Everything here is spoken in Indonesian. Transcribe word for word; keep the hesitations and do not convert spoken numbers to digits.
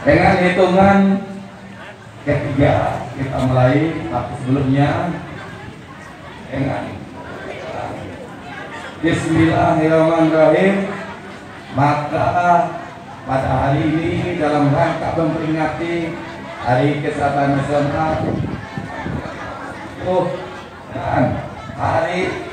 Dengan hitungan ketiga kita mulai, tapi sebelumnya dengan Bismillahirrahmanirrahim. Maka pada hari ini dalam rangka memperingati Hari Kesehatan Nasional oh, dan Hari